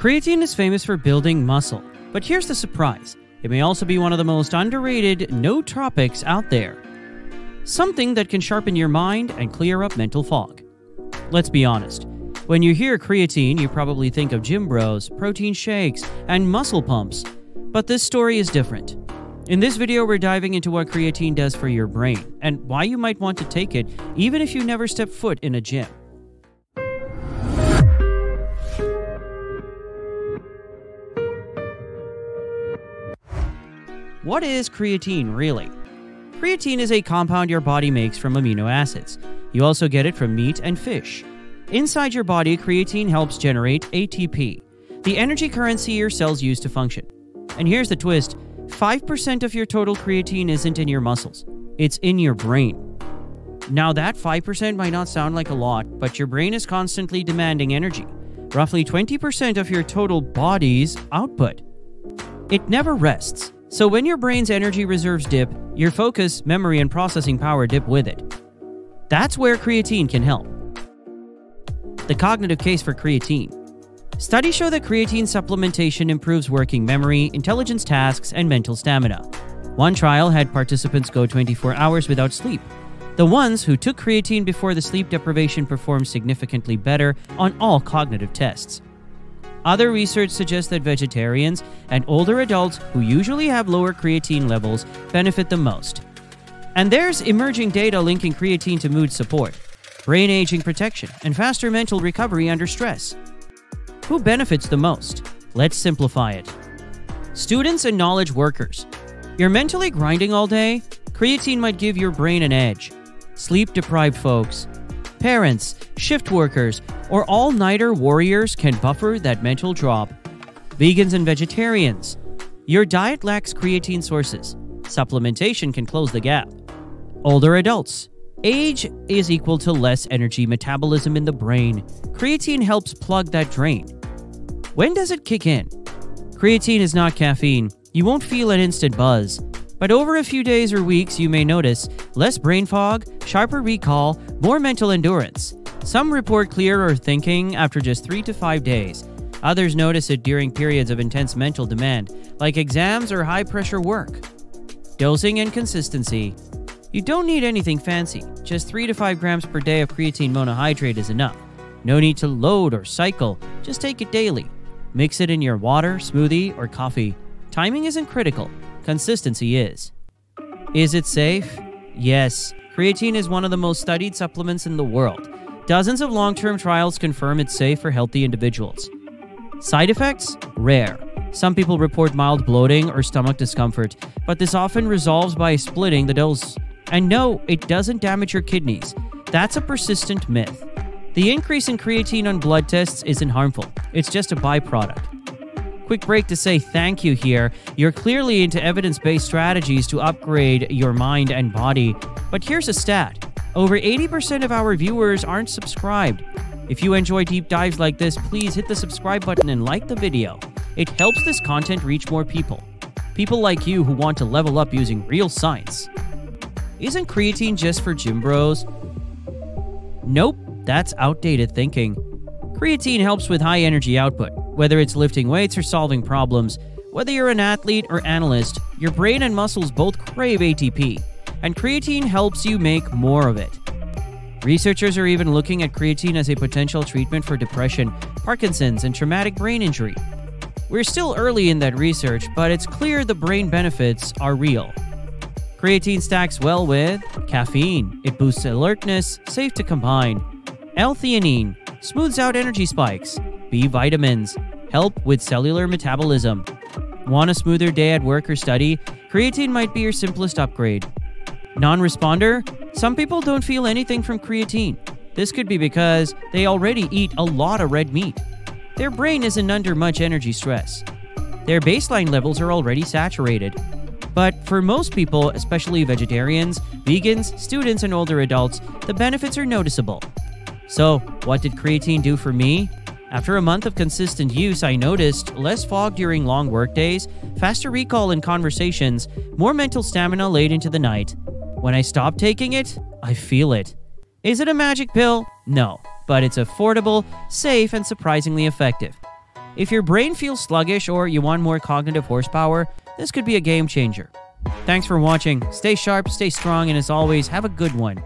Creatine is famous for building muscle, but here's the surprise. It may also be one of the most underrated nootropics out there. Something that can sharpen your mind and clear up mental fog. Let's be honest. When you hear creatine, you probably think of gym bros, protein shakes, and muscle pumps. But this story is different. In this video, we're diving into what creatine does for your brain and why you might want to take it even if you never step foot in a gym. What is creatine, really? Creatine is a compound your body makes from amino acids. You also get it from meat and fish. Inside your body, creatine helps generate ATP, the energy currency your cells use to function. And here's the twist, 5% of your total creatine isn't in your muscles, it's in your brain. Now that 5% might not sound like a lot, but your brain is constantly demanding energy, roughly 20% of your total body's output. It never rests. So when your brain's energy reserves dip, your focus, memory, and processing power dip with it. That's where creatine can help. The cognitive case for creatine. Studies show that creatine supplementation improves working memory, intelligence tasks, and mental stamina. One trial had participants go 24 hours without sleep. The ones who took creatine before the sleep deprivation performed significantly better on all cognitive tests. Other research suggests that vegetarians and older adults who usually have lower creatine levels benefit the most. And there's emerging data linking creatine to mood support, brain aging protection, and faster mental recovery under stress. Who benefits the most? Let's simplify it. Students and knowledge workers. You're mentally grinding all day? Creatine might give your brain an edge. Sleep-deprived folks, parents, shift workers, or all-nighter warriors can buffer that mental drop. Vegans and vegetarians. Your diet lacks creatine sources. Supplementation can close the gap. Older adults. Age is equal to less energy metabolism in the brain. Creatine helps plug that drain. When does it kick in? Creatine is not caffeine. You won't feel an instant buzz. But over a few days or weeks, you may notice less brain fog, sharper recall, more mental endurance. Some report clearer thinking after just 3 to 5 days. Others notice it during periods of intense mental demand, like exams or high-pressure work. Dosing and consistency. You don't need anything fancy. Just 3 to 5 grams per day of creatine monohydrate is enough. No need to load or cycle. Just take it daily. Mix it in your water, smoothie, or coffee. Timing isn't critical. Consistency is. Is it safe? Yes. Creatine is one of the most studied supplements in the world. Dozens of long-term trials confirm it's safe for healthy individuals. Side effects? Rare. Some people report mild bloating or stomach discomfort, but this often resolves by splitting the dose. And no, it doesn't damage your kidneys. That's a persistent myth. The increase in creatine on blood tests isn't harmful. It's just a byproduct. Quick break to say thank you here. You're clearly into evidence-based strategies to upgrade your mind and body. But here's a stat. Over 80% of our viewers aren't subscribed. If you enjoy deep dives like this, please hit the subscribe button and like the video. It helps this content reach more people. People like you who want to level up using real science. Isn't creatine just for gym bros? Nope, that's outdated thinking. Creatine helps with high energy output. Whether it's lifting weights or solving problems, whether you're an athlete or analyst, your brain and muscles both crave ATP, and creatine helps you make more of it. Researchers are even looking at creatine as a potential treatment for depression, Parkinson's, and traumatic brain injury. We're still early in that research, but it's clear the brain benefits are real. Creatine stacks well with caffeine. It boosts alertness, safe to combine. L-theanine smooths out energy spikes. B vitamins help with cellular metabolism. Want a smoother day at work or study? Creatine might be your simplest upgrade. Non-responder? Some people don't feel anything from creatine. This could be because they already eat a lot of red meat. Their brain isn't under much energy stress. Their baseline levels are already saturated. But for most people, especially vegetarians, vegans, students, and older adults, the benefits are noticeable. So, what did creatine do for me? After a month of consistent use, I noticed less fog during long workdays, faster recall in conversations, more mental stamina late into the night. When I stop taking it, I feel it. Is it a magic pill? No, but it's affordable, safe, and surprisingly effective. If your brain feels sluggish or you want more cognitive horsepower, this could be a game changer. Thanks for watching. Stay sharp, stay strong, and as always, have a good one.